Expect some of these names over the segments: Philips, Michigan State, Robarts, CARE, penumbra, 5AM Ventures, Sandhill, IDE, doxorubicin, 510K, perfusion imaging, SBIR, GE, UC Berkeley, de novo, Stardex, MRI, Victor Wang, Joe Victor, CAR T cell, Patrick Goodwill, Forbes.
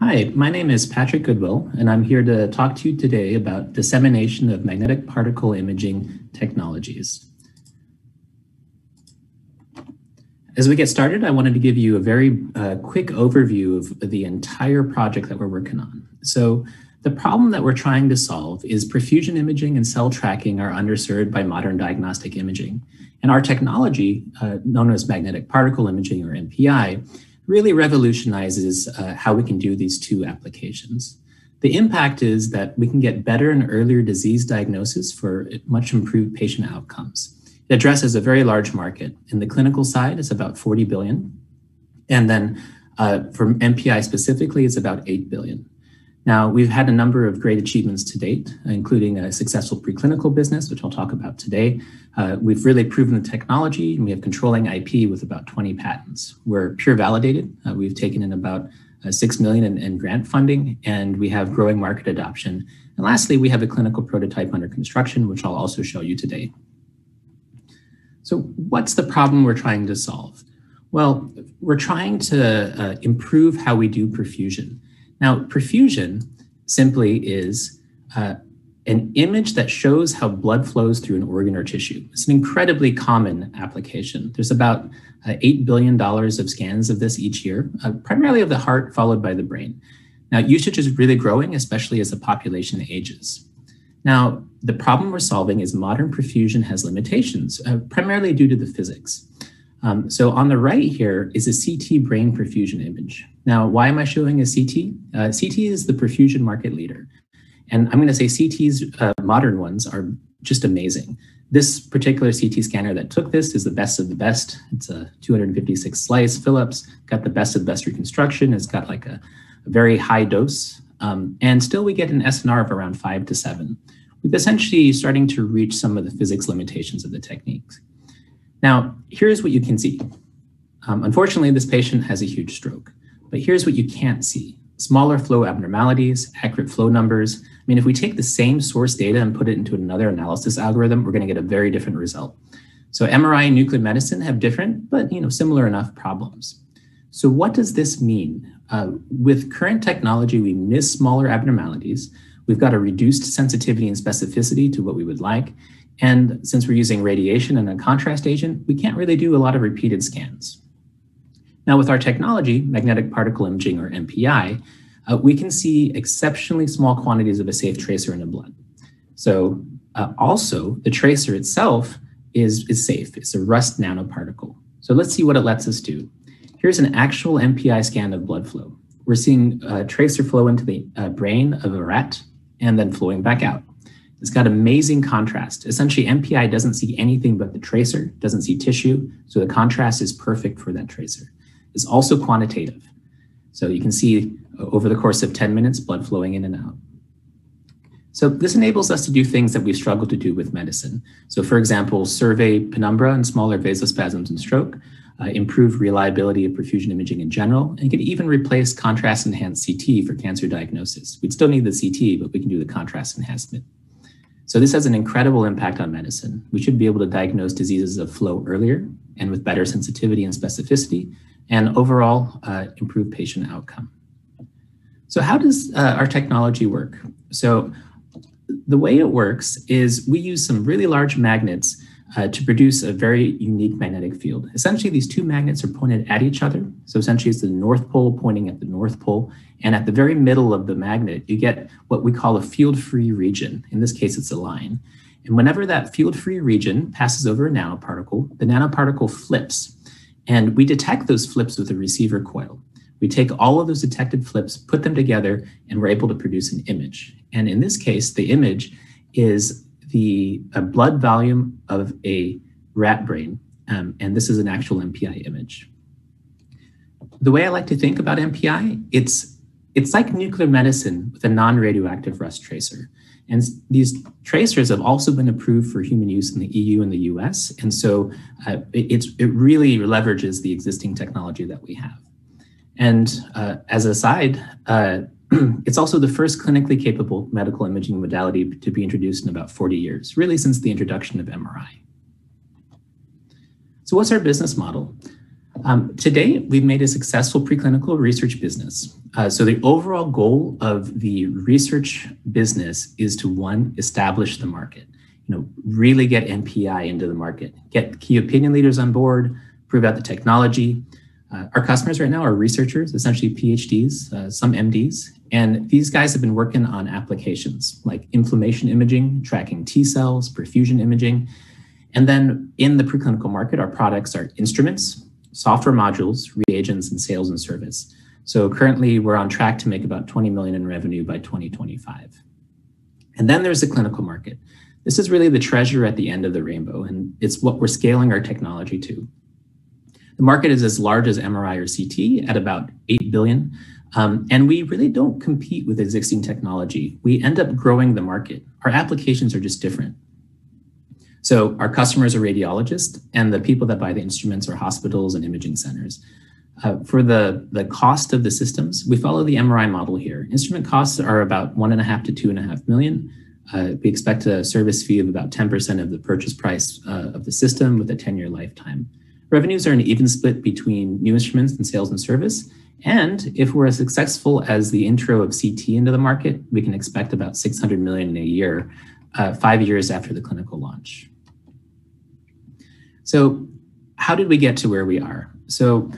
Hi, my name is Patrick Goodwill, and I'm here to talk to you today about dissemination of magnetic particle imaging technologies. As we get started, I wanted to give you a very quick overview of the entire project that we're working on. So the problem that we're trying to solve is perfusion imaging and cell tracking are underserved by modern diagnostic imaging. And our technology, known as magnetic particle imaging or MPI, really revolutionizes how we can do these two applications. The impact is that we can get better and earlier disease diagnosis for much improved patient outcomes. It addresses a very large market. In the clinical side, it's about 40 billion. And then for MPI specifically, it's about 8 billion. Now, we've had a number of great achievements to date, including a successful preclinical business, which I'll talk about today. We've really proven the technology, and we have controlling IP with about 20 patents. We're peer validated. We've taken in about $6 million in grant funding, and we have growing market adoption. And lastly, we have a clinical prototype under construction, which I'll also show you today. So what's the problem we're trying to solve? Well, we're trying to improve how we do perfusion. Now, perfusion simply is an image that shows how blood flows through an organ or tissue. It's an incredibly common application. There's about $8 billion of scans of this each year, primarily of the heart followed by the brain. Now, usage is really growing, especially as the population ages. Now, the problem we're solving is modern perfusion has limitations, primarily due to the physics. So on the right here is a CT brain perfusion image. Now, why am I showing a CT? CT is the perfusion market leader. And I'm going to say CT's modern ones are just amazing. This particular CT scanner that took this is the best of the best. It's a 256 slice Philips, got the best of the best reconstruction. It's got like a very high dose. And still we get an SNR of around 5 to 7. We're essentially starting to reach some of the physics limitations of the techniques. Now, here's what you can see. Unfortunately, this patient has a huge stroke, but here's what you can't see. Smaller flow abnormalities, accurate flow numbers. I mean, if we take the same source data and put it into another analysis algorithm, we're going to get a very different result. So MRI and nuclear medicine have different, but similar enough problems. So what does this mean? With current technology, we miss smaller abnormalities. We've got a reduced sensitivity and specificity to what we would like. And since we're using radiation and a contrast agent, we can't really do a lot of repeated scans. Now, with our technology, magnetic particle imaging or MPI, we can see exceptionally small quantities of a safe tracer in the blood. So also the tracer itself is safe. It's a rust nanoparticle. So let's see what it lets us do. Here's an actual MPI scan of blood flow. We're seeing tracer flow into the brain of a rat and then flowing back out. It's got amazing contrast. Essentially, MPI doesn't see anything but the tracer, doesn't see tissue, so the contrast is perfect for that tracer. It's also quantitative. So you can see over the course of 10 minutes, blood flowing in and out. So this enables us to do things that we've struggled to do with medicine. So for example, survey penumbra and smaller vasospasms and stroke, improve reliability of perfusion imaging in general, and could even replace contrast-enhanced CT for cancer diagnosis. We'd still need the CT, but we can do the contrast enhancement. So this has an incredible impact on medicine. We should be able to diagnose diseases of flow earlier and with better sensitivity and specificity, and overall improve patient outcome. So how does our technology work? So the way it works is we use some really large magnets to produce a very unique magnetic field. Essentially, these two magnets are pointed at each other. So essentially, it's the North Pole pointing at the North Pole. And at the very middle of the magnet, you get what we call a field-free region. In this case, it's a line. And whenever that field-free region passes over a nanoparticle, the nanoparticle flips. And we detect those flips with a receiver coil. We take all of those detected flips, put them together, and we're able to produce an image. And in this case, the image is the blood volume of a rat brain, and this is an actual MPI image. The way I like to think about MPI, it's like nuclear medicine with a non-radioactive rust tracer. And these tracers have also been approved for human use in the EU and the US, and so it really leverages the existing technology that we have. And as an aside, it's also the first clinically capable medical imaging modality to be introduced in about 40 years, really since the introduction of MRI. So what's our business model? Today, we've made a successful preclinical research business. So the overall goal of the research business is to, one, establish the market, really get NPI into the market, get key opinion leaders on board, prove out the technology. Our customers right now are researchers, essentially PhDs, some MDs, and these guys have been working on applications like inflammation imaging, tracking T cells, perfusion imaging. And then in the preclinical market, our products are instruments, software modules, reagents, and sales and service. So currently we're on track to make about $20 million in revenue by 2025. And then there's the clinical market. This is really the treasure at the end of the rainbow, and it's what we're scaling our technology to. The market is as large as MRI or CT at about $8 billion. And we really don't compete with existing technology. We end up growing the market. Our applications are just different. So our customers are radiologists, and the people that buy the instruments are hospitals and imaging centers. For the cost of the systems, we follow the MRI model here. Instrument costs are about $1.5 to $2.5 million. We expect a service fee of about 10% of the purchase price of the system with a 10-year lifetime. Revenues are an even split between new instruments and sales and service. And if we're as successful as the intro of CT into the market, we can expect about $600 million in a year, 5 years after the clinical launch. So how did we get to where we are? So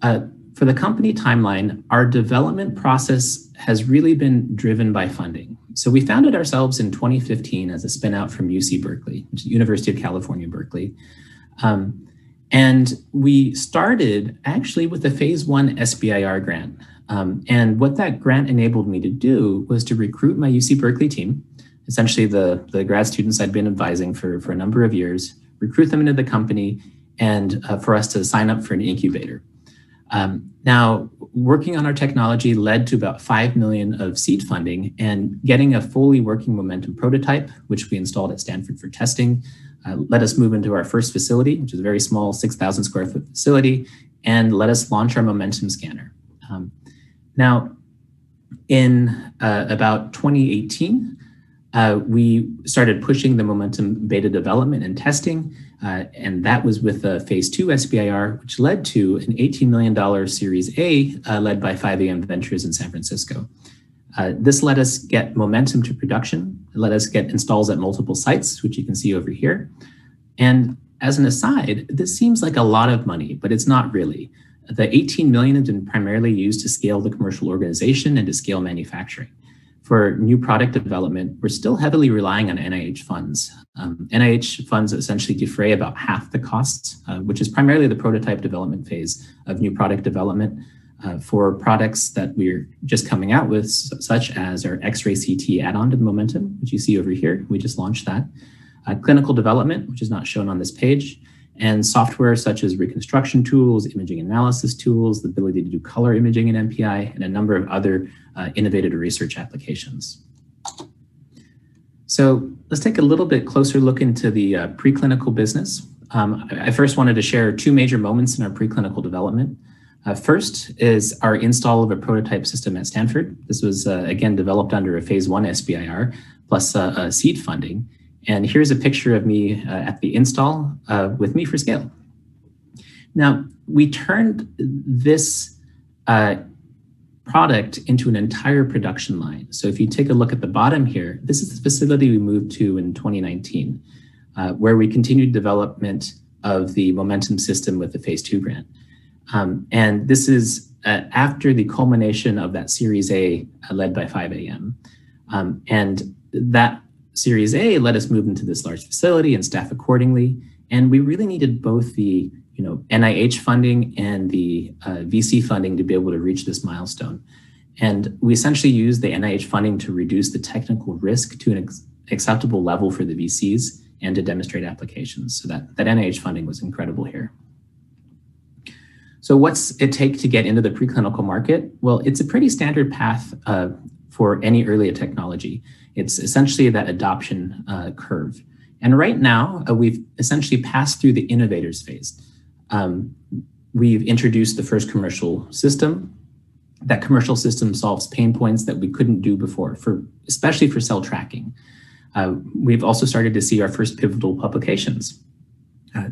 for the company timeline, our development process has really been driven by funding. So we founded ourselves in 2015 as a spin out from UC Berkeley, which is University of California, Berkeley. And we started actually with a phase 1 SBIR grant. And what that grant enabled me to do was to recruit my UC Berkeley team, essentially the grad students I'd been advising for a number of years, recruit them into the company, and for us to sign up for an incubator. Now, working on our technology led to about $5 million of seed funding and getting a fully working momentum prototype, which we installed at Stanford for testing, let us move into our first facility, which is a very small 6,000 square foot facility, and let us launch our momentum scanner. Now, in about 2018, we started pushing the momentum beta development and testing, and that was with a phase 2 SBIR, which led to an $18 million Series A led by 5AM Ventures in San Francisco. This let us get momentum to production. It let us get installs at multiple sites, which you can see over here. And as an aside, this seems like a lot of money, but it's not really. The $18 million has been primarily used to scale the commercial organization and to scale manufacturing. For new product development, we're still heavily relying on NIH funds. NIH funds essentially defray about half the costs, which is primarily the prototype development phase of new product development for products that we're just coming out with, such as our X-ray CT add-on to the momentum, which you see over here. We just launched that. Clinical development, which is not shown on this page, and software such as reconstruction tools, imaging analysis tools, the ability to do color imaging in MPI, and a number of other innovative research applications. So let's take a little bit closer look into the preclinical business. I first wanted to share two major moments in our preclinical development. First is our install of a prototype system at Stanford. This was, again, developed under a phase 1 SBIR plus seed funding. And here's a picture of me at the install with me for scale. Now, we turned this product into an entire production line. So if you take a look at the bottom here, this is the facility we moved to in 2019, where we continued development of the momentum system with the phase 2 grant. And this is after the culmination of that Series A led by 5AM. And that Series A let us move into this large facility and staff accordingly. And we really needed both the NIH funding and the VC funding to be able to reach this milestone. And we essentially used the NIH funding to reduce the technical risk to an acceptable level for the VCs and to demonstrate applications. So that NIH funding was incredible here. So what's it take to get into the preclinical market? Well, it's a pretty standard path for any early technology. It's essentially that adoption curve. And right now, we've essentially passed through the innovators phase. We've introduced the first commercial system. That commercial system solves pain points that we couldn't do before, especially for cell tracking. We've also started to see our first pivotal publications.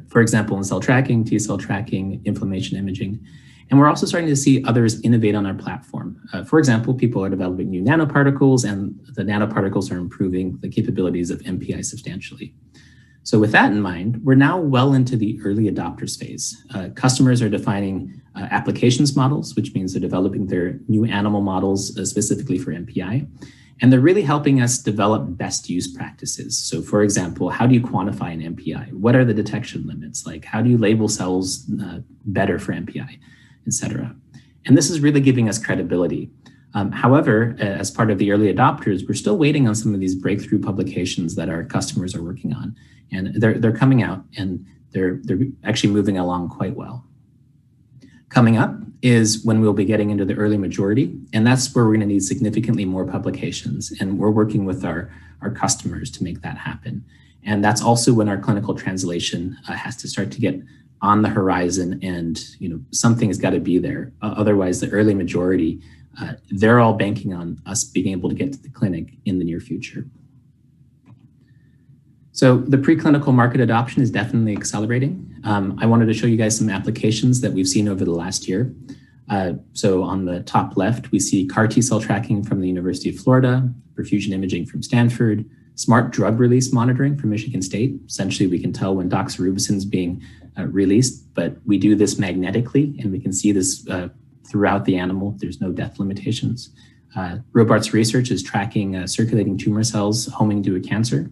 for example, in cell tracking, T cell tracking, inflammation imaging. And we're also starting to see others innovate on our platform. For example, people are developing new nanoparticles, and the nanoparticles are improving the capabilities of MPI substantially. So with that in mind, we're now well into the early adopters phase. Customers are defining applications models, which means they're developing their new animal models specifically for MPI. And they're really helping us develop best use practices. So for example, how do you quantify an MPI? What are the detection limits? Like, how do you label cells better for MPI, et cetera? And this is really giving us credibility. However, as part of the early adopters, we're still waiting on some of these breakthrough publications that our customers are working on. And they're coming out, and they're actually moving along quite well. Coming up is when we'll be getting into the early majority, and that's where we're going to need significantly more publications. And we're working with our customers to make that happen. And that's also when our clinical translation has to start to get on the horizon, and something's got to be there. Otherwise, the early majority, they're all banking on us being able to get to the clinic in the near future. So the preclinical market adoption is definitely accelerating. I wanted to show you guys some applications that we've seen over the last year. So on the top left, we see CAR T cell tracking from the University of Florida, perfusion imaging from Stanford, smart drug release monitoring from Michigan State. Essentially, we can tell when doxorubicin is being released, but we do this magnetically, and we can see this throughout the animal. There's no depth limitations. Robarts research is tracking circulating tumor cells homing to a cancer.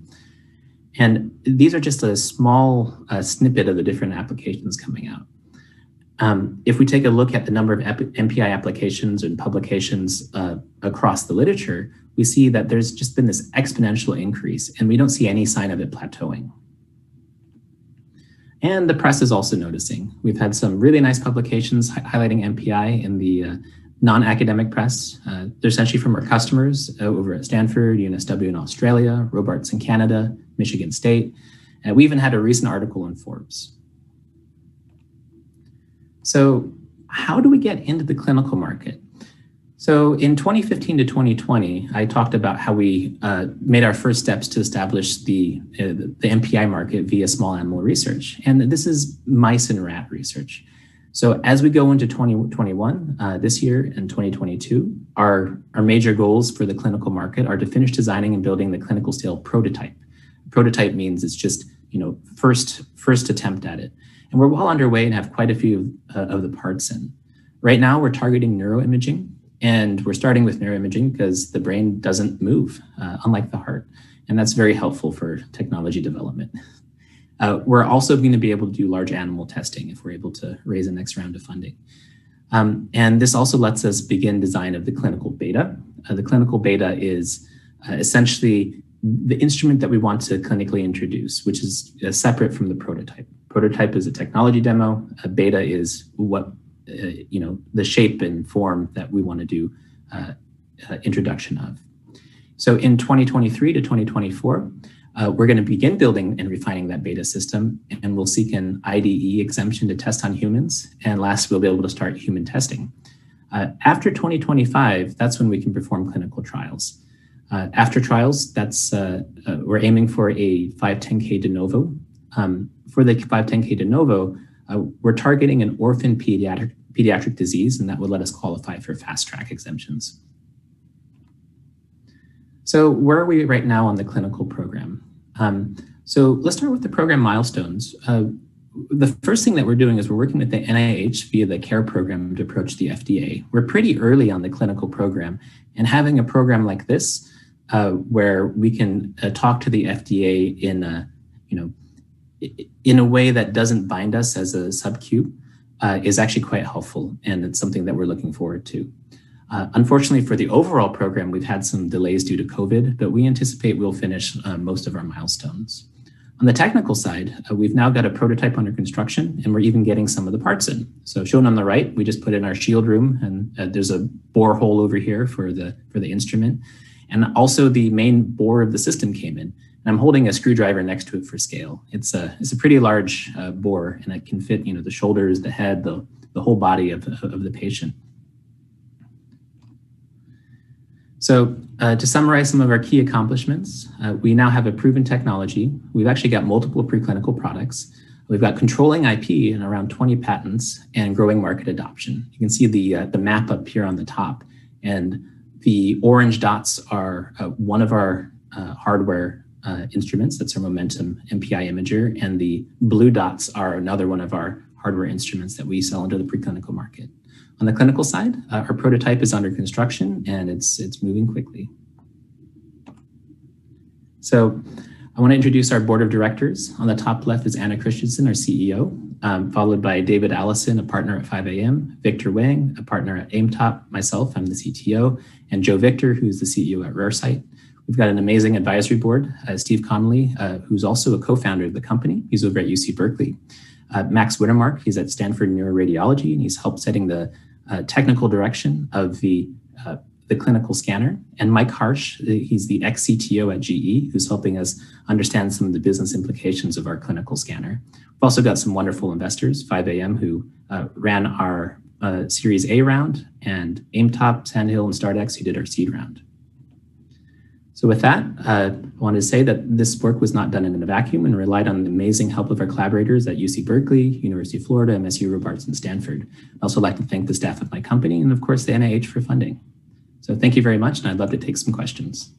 And these are just a small snippet of the different applications coming out. If we take a look at the number of MPI applications and publications across the literature, we see that there's just been this exponential increase, and we don't see any sign of it plateauing. And the press is also noticing. We've had some really nice publications highlighting MPI in the non-academic press. They're essentially from our customers over at Stanford, UNSW in Australia, Robarts in Canada, Michigan State, and we even had a recent article in Forbes. So how do we get into the clinical market? So in 2015 to 2020, I talked about how we made our first steps to establish the MPI market via small animal research. And this is mice and rat research. So as we go into 2021, this year, and 2022, our major goals for the clinical market are to finish designing and building the clinical scale prototype. Prototype means it's just, first attempt at it. And we're well underway and have quite a few of the parts in. Right now, we're targeting neuroimaging, and we're starting with neuroimaging because the brain doesn't move, unlike the heart. And that's very helpful for technology development. We're also going to be able to do large animal testing if we're able to raise the next round of funding. And this also lets us begin design of the clinical beta. The clinical beta is essentially the instrument that we want to clinically introduce, which is separate from the prototype. Prototype is a technology demo. A beta is what, the shape and form that we want to do introduction of. So in 2023 to 2024, we're going to begin building and refining that beta system, and we'll seek an IDE exemption to test on humans. And last, we'll be able to start human testing. After 2025, that's when we can perform clinical trials. After trials, that's we're aiming for a 510K de novo. For the 510K de novo, we're targeting an orphan pediatric disease, and that would let us qualify for fast track exemptions. So where are we right now on the clinical program? So let's start with the program milestones. The first thing that we're doing is we're working with the NIH via the CARE program to approach the FDA. We're pretty early on the clinical program, and having a program like this where we can talk to the FDA in a, in a way that doesn't bind us as a sub-Q is actually quite helpful, and it's something that we're looking forward to. Unfortunately, for the overall program, we've had some delays due to COVID, but we anticipate we'll finish most of our milestones. On the technical side, we've now got a prototype under construction, and we're even getting some of the parts in. So shown on the right, we just put in our shield room, and there's a borehole over here for the instrument. And also the main bore of the system came in, and I'm holding a screwdriver next to it for scale. It's a pretty large bore, and it can fit the shoulders, the head, the whole body of the patient. So to summarize some of our key accomplishments, we now have a proven technology. We've actually got multiple preclinical products. We've got controlling IP and around 20 patents and growing market adoption. You can see the map up here on the top, and the orange dots are one of our hardware instruments. That's our Momentum MPI imager, and the blue dots are another one of our hardware instruments that we sell into the preclinical market. On the clinical side, our prototype is under construction and it's moving quickly. So I want to introduce our board of directors. On the top left is Anna Christensen, our CEO, followed by David Allison, a partner at 5AM, Victor Wang, a partner at AIMTOP, myself, I'm the CTO, and Joe Victor, who's the CEO at RareSight. We've got an amazing advisory board, Steve Connelly, who's also a co-founder of the company. He's over at UC Berkeley. Max Wintermark, he's at Stanford Neuroradiology, and he's helped setting the technical direction of the clinical scanner. And Mike Harsh, he's the ex-CTO at GE, who's helping us understand some of the business implications of our clinical scanner. We've also got some wonderful investors, 5AM, who ran our Series A round, and AIMTOP, Sandhill, and Stardex, who did our seed round. So with that, I want to say that this work was not done in a vacuum and relied on the amazing help of our collaborators at UC Berkeley, University of Florida, MSU, Robarts, and Stanford. I'd also like to thank the staff of my company and, of course, the NIH for funding. So thank you very much, and I'd love to take some questions.